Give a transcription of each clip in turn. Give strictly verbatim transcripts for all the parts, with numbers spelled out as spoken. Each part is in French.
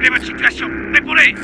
Rématriculation, répondez!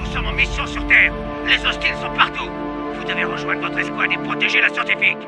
Nous sommes en mission sur Terre. Les hostiles sont partout. Vous devez rejoindre votre escouade et protéger la scientifique.